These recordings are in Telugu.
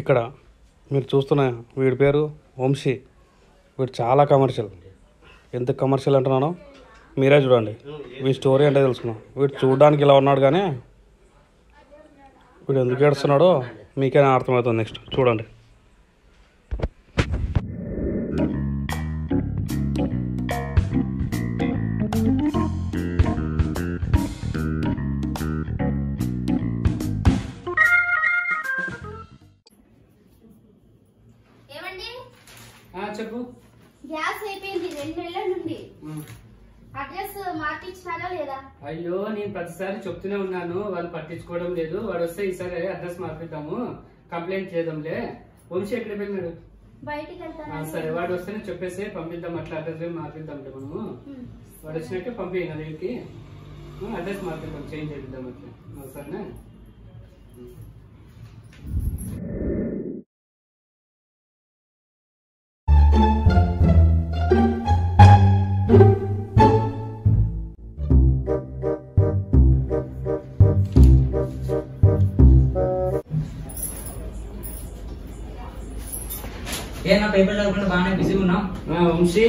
ఇక్కడ మీరు చూస్తున్న వీడి పేరు వంశీ. వీడు చాలా కమర్షియల్. ఎంత కమర్షియల్ అంటున్నానో మీరే చూడండి. మీ స్టోరీ అంటే తెలుసుకున్నాం. వీడు చూడడానికి ఇలా ఉన్నాడు కానీ వీడు ఎందుకు ఏడుస్తున్నాడో మీకైనా అర్థమవుతుంది. నెక్స్ట్ చూడండి. అయ్యో, నేను ప్రతిసారి చెప్తూనే ఉన్నాను, వాళ్ళు పట్టించుకోవడం లేదు. వాడు వస్తే ఈసారి అడ్రస్ మార్పిద్దాము, కంప్లైంట్ చేద్దాంలే. వంశీ ఎక్కడ వెళ్ళాడు? సరే, వాడు వస్తేనే చెప్పేసి పంపిద్దాం, అట్లా అడ్రస్ మార్పిద్దాంలే. మనము వాడు వచ్చినాక పంపిన రేపుకి అడ్రస్ మార్పిద్దాం, చేంజ్ చేద్దాం అట్లా. సరేనా? వంశీ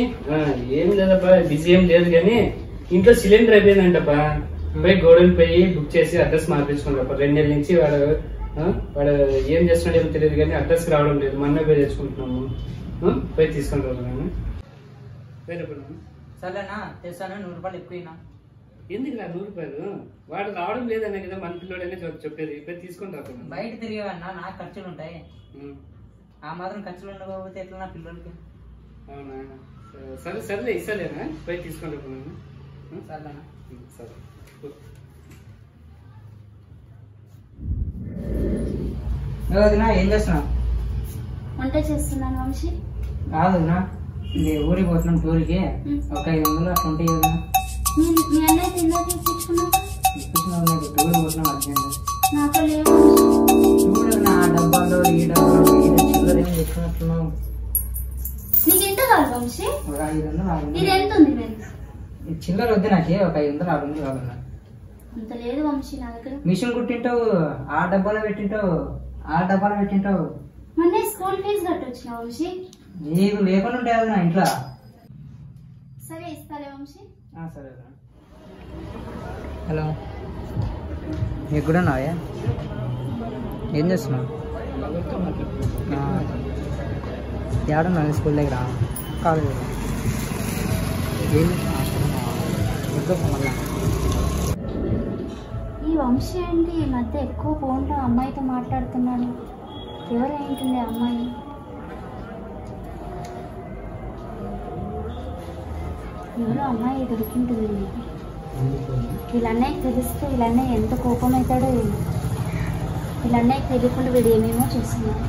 ఏం లేదబ్బా, బిజీ ఏం లేదు కానీ ఇంట్లో సిలిండర్ అయిపోయిందంటప్ప. పోయి గోడలు పోయి బుక్ చేసి అడ్రస్ మార్పించుకున్నాడప్ప. 2 నెలల నుంచి వాడు ఏం చేస్తున్నాడు ఏమో తెలియదు కానీ అడ్రస్ రావడం లేదు. మొన్న పోయి తెచ్చుకుంటున్నాము, పోయి తీసుకుని రాను. సరేనా, తెస్తాను. 100 రూపాయలు ఎక్కువ. ఎందుకు రా 100 రూపాయలు? వాడు రావడం లేదన్నా కదా, మన పిల్లడనే చెప్పేది. పోయి తీసుకుని రాకుండా బయట తిరిగేవన్నా, నాకు ఖర్చులు ఉంటాయి. ఆ మాత్రం ఖర్చులు ఉండకపోతే ఎట్లా నా పిల్లలకి? అవునా, సరే సరే, ఇస్తాలేనా, పోయి తీసుకొని రాను. సరేనా, సరే. ఏం చేస్తున్నావు? వంట చేస్తున్నాను వంశీ. కాదు వదినా, ఊరికి పోతున్నాం టూర్కి. ఒక 500 అట్లా ఉంటాయి కదా. టూర్ పోతున్నాం అర్జెంట్. చూడన్నా, ఆ డబ్బాలో ఈ డబ్బాలో తెచ్చుకున్నట్టున్నావు. చిల్లర వద్దు నాకే, ఒక 500 600 కావాలన్నా. మిషన్ కుట్టింటావు, ఆ డబ్బాలో పెట్టింటావు, ఆ డబ్బాలో పెట్టింటావు. నీకు లేకుండా ఉంటాయి నా ఇంట్లో. హలో, ఎక్కడున్నావు? ఏం చేస్తున్నావు? ఏడున్నాను. స్కూల్ దగ్గర కాలేజ్ ఈ వంశీ ఏంటి ఈ మధ్య ఎక్కువ ఫోన్లో అమ్మాయితో మాట్లాడుతున్నాను? ఎవరేంటుంది అమ్మాయి? ఎవరో అమ్మాయి దొరికింటుంది. వీళ్ళన్నయ్యకి తెలిస్తే వీళ్ళన్నయ్య ఎంత కోపం అవుతాడో ఏమో. వీళ్ళన్నయ్యకి తెలియకుండా వీడు ఏమేమో చూస్తున్నాడు.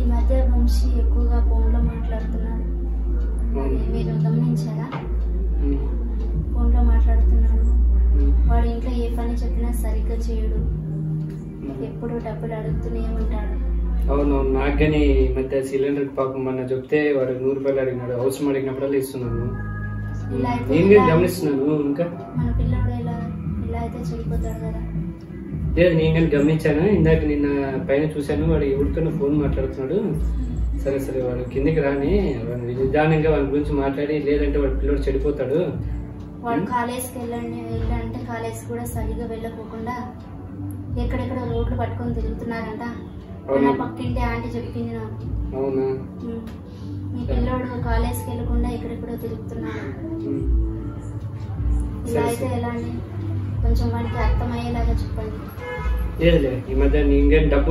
ఈ మధ్య వంశీ ఎక్కువగా ఫోన్లో మాట్లాడుతున్నాను. మీరు గమనించారా? ఫోన్లో మాట్లాడుతున్నాను. వాడు ఇంట్లో ఏ పని చెప్పినా సరిగ్గా చేయడు. ఎప్పుడు డబ్బులు అడుగుతూనే ఉంటాడు. అవునవును, నాకు కానీ ఈ మధ్య సిలిండర్ పాపం మొన్న చెప్తే వాడు 100 రూపాయలు అడిగినాడు. అవసరం అడిగినప్పుడల్లా ఇస్తున్నాను. గమనిస్తున్నాను. ఇంకా మన పిల్లడు ఇలా అయితే చెడిపోతాడు కదా. లేదు, నేను కానీ గమనించాను. ఇందాక నిన్న పైన చూశాను, వాడు ఎవరితోనూ ఫోన్ మాట్లాడుతున్నాడు. సరే సరే, వాడు కిందికి రాని నిదానంగా వాడి గురించి మాట్లాడి, లేదంటే వాడు పిల్లడు చెడిపోతాడు, వాడు కాలేజ్కి వెళ్ళంటే కాలేజ్కి కూడా సరిగా వెళ్ళకోకుండా ఎక్కడెక్కడ రోడ్లు పట్టుకొని తిరుగుతున్నారంట. నా పక్కింటి ఆంటీ చెప్పింది నాకు, మీ పిల్లోడు కాలేజ్కి వెళ్ళకుండా ఎక్కడెక్కడో తిరుగుతున్నాడు. ఇలా అయితే ఎలా అండి, కొంచెం వాడికి అర్థమయ్యేలాగా చెప్పండి. లేదు, ఈ మధ్య నేను డబ్బు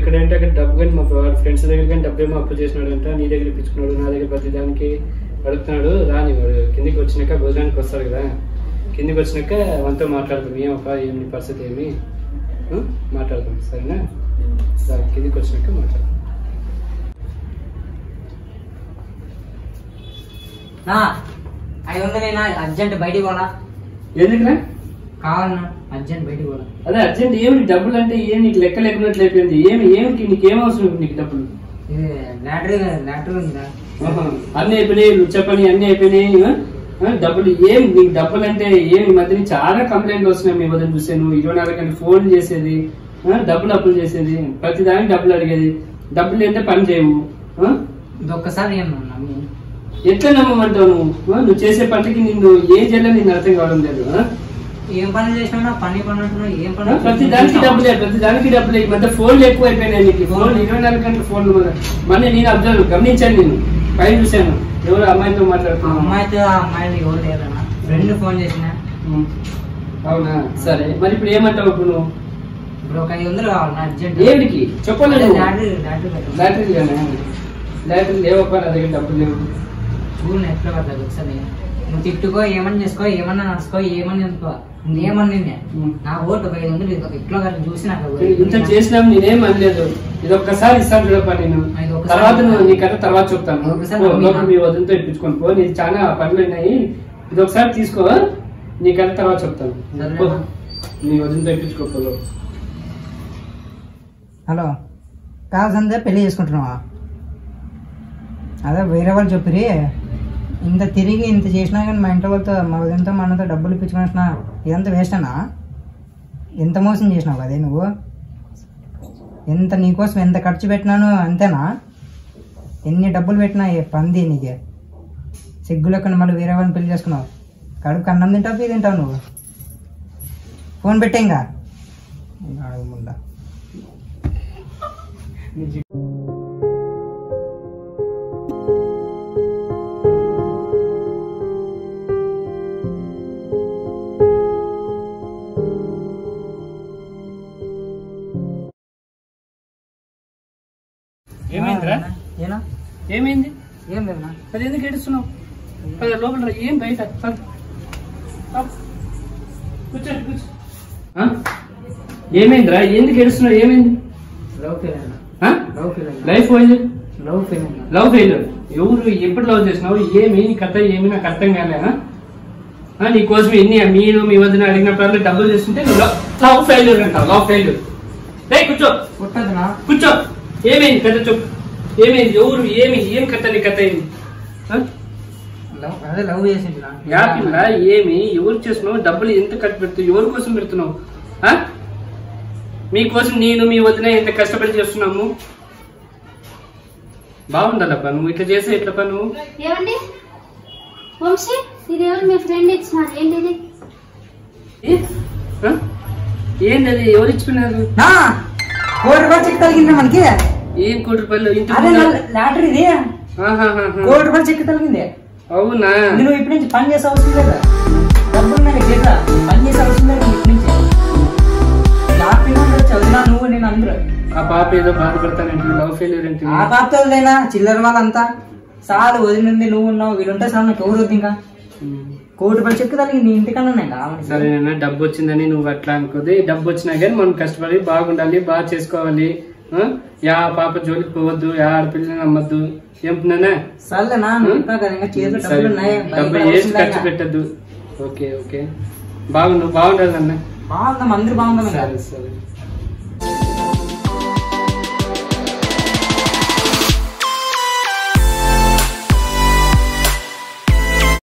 ఎక్కడంటే అక్కడ డబ్బు కానీ మా ఫ్రెండ్స్ దగ్గర కానీ డబ్బు ఏమో అప్పు చేసినాడు అంట. నీ దగ్గర ఇప్పించుకున్నాడు, నా దగ్గర ప్రతి దానికి అడుగుతున్నాడు. రాని వాడు కిందికి వచ్చినాక భోజనానికి వస్తారు కదా, కిందికి వచ్చినాక మనతో మాట్లాడతాం. ఏమప్పా ఏమి నీ పరిస్థితి ఏమి మాట్లాడతాం, సరేనా? సరే, కిందికి వచ్చినాక మాట్లాడతాం. అది ఉందనేనా, అర్జెంట్ బయటికి పోనా? ఎందుకురా కావాలన్నా అర్జెంట్ బయటకు పోనా? అదే అర్జెంట్ ఏమి డబ్బులు అంటే ఏమి నీకు లెక్క లేకున్నట్లు అయిపోయింది. ఏమి ఏమిటి నీకు ఏం అవసరం? నీకు డబ్బులు అన్ని అయిపోయినాయి, చెప్పని అన్ని అయిపోయినాయి. డబ్బులు ఏమి నీకు డబ్బులు అంటే ఏమి? ఈ మధ్యని చాలా కంప్లైంట్లు వస్తున్నాయి మీ వద్ద చూసే. నువ్వు 24 గంటలు ఫోన్ చేసేది, డబ్బులు అప్పులు చేసేది, ప్రతిదానికి డబ్బులు అడిగేది. డబ్బులు అయితే పని చేయవు. ఒక్కసారి ఎట్లా నమ్మమంటావు నువ్వు? నువ్వు చేసే పనికి నిన్ను ఏం చేయాలని నేను అర్థం కావడం లేదు. ఏం పని చేసినా పని పని ప్రతి దానికి డబ్బులే, ప్రతి దానికి డబ్బులే. ఈ మధ్య ఫోన్లు ఎక్కువ అయిపోయినాయి నీకు. ఫోన్లు 24 గంటలు ఫోన్లు మళ్ళీ నేను అబ్జర్వ్ గమనించాను. నేను పై చూశాను, ఎవరు అమ్మాయితో మాట్లాడుతున్నావు? అమ్మాయితో అమ్మాయిని ఎవరు లేదన్నా, ఫ్రెండ్ ఫోన్ చేసినా. అవునా, సరే. మరి ఇప్పుడు ఏమంటావు? ఇప్పుడు నువ్వు ఇప్పుడు ఒక 500 కావాలి అర్జెంట్. ఏమిటికి చెప్పలేదు? లాటరీ లేవప్ప, నా దగ్గర డబ్బులు లేవు. ఎట్లా పడతాది ఒకసారి? నువ్వు తిట్టుకో, ఏమన్నా చేసుకో, ఏమన్నా నడుచుకో, ఏమన్నా అనుకో. నేనేమన్నా నా ఓటు 500 ఇట్లా చూసి నాకు ఇంత చేసినా నేనేం అనలేదు. ఇది ఒక్కసారి ఇస్తాను చూడప్ప నేను, తర్వాత నీకన్నా తర్వాత చెప్తాను. మీ వదిలితో ఇప్పించుకొని పో, నీకు చాలా పనులు ఉన్నాయి. ఇది ఒకసారి తీసుకో, నీకన్నా తర్వాత చెప్తాను. నీ వదిలితో ఇప్పించుకోపో. హలో, కావాల్సిందే పెళ్లి చేసుకుంటున్నావా? అదే వేరే వాళ్ళు చెప్పిరి, ఇంత తిరిగి ఇంత చేసినా కానీ మా ఇంట్లో వాళ్ళతో మా ఉదయంతో మనతో డబ్బులు ఇప్పించుకున్నా ఇదంతా వేస్ట్ అన్నా. ఎంత మోసం చేసినావు అదే నువ్వు? ఎంత నీకోసం ఎంత ఖర్చు పెట్టినాను అంతేనా? ఎన్ని డబ్బులు పెట్టినా ఏ పంది నీకే సిగ్గులెక్కను. మళ్ళీ వేరే వాళ్ళని పెళ్లి చేసుకున్నావు, కడుపుకి అన్నం తింటావు, ఇది తింటావు. నువ్వు ఫోన్ పెట్టే ఇంకా అడుగుముందా? ఏమైంది? ఏం లేదన్నా. అది ఎందుకు ఏడుస్తున్నావు? లోపల ఏం బయట ఏమైందిరా? ఎందుకు ఏడుస్తున్నావు? ఏమైంది? Life love failure. ఎవరు ఎప్పుడు లవ్ చేసినావు? ఏమి కథ? ఏమి నాకు అర్థం కాలేనా? నీకోసం ఎన్ని మీరు మీ వద్ద అడిగినప్పుడు డబ్బులు చేస్తుంటే లవ్ ఫెయిల్యూర్ అంటావు. Love failure. కూర్చో కూర్చో. ఏమైంది కథ చెప్పు? ఏమైంది? ఎవరు ఏమి ఏం కథ? నీ కథ ఏంది? యాపిల్లా? ఏమి ఎవరు చేస్తున్నావు? డబ్బులు ఎంత ఖర్చు పెడుతున్నావు? ఎవరి కోసం పెడుతున్నావు? మీకోసం నేను మీ వదిన ఎంత కష్టపడి చేస్తున్నాము. బాగుండాలప్ప నువ్వు ఇట్లా చేసే. ఇట్లా పను ఏంది? అది ఎవరు ఇచ్చిపోయినారు? మనకి ఏం కోటి రూపాయలు లాటరీది? కోటి రూపాయలు చెక్ తొలగింది. అవునా, నువ్వు ఇప్పటి నుంచి పని చేసే అవసరం లేదా? డబ్బులు పని చేసే అవసరం లేదు. చదివినా నువ్వు నేను అందరూ ఆ పాప ఏదో బాధపడతానంటే లవ్ ఫెయిల్యూర్ అంటే ఆ పాపతోదైనా చిల్లర వాళ్ళంతా చాలు వదిలింది. నువ్వు ఉన్నావు, వీళ్ళుంటే చాలు. నాకు ఎవరు వద్దు. ఇంకా కోటి రూపాయలు చెక్ తొలగింది ఇంటికన్నా. సరేనా, డబ్బు వచ్చిందని నువ్వు అట్లా అనుకోది. డబ్బు వచ్చినా కానీ మనం కష్టపడి బాగుండాలి, బాగా చేసుకోవాలి. యా పాప జోలికి పోవద్దు, యా ఆడపిల్లని నమ్మద్దు. ఏమంటున్నానా? డబ్బు ఏం ఖర్చు పెట్టద్దు. ఓకే ఓకే, బాగుండు, బాగుండాలన్నా. బాగుందాం, అందరూ బాగుందా? సరే సరే.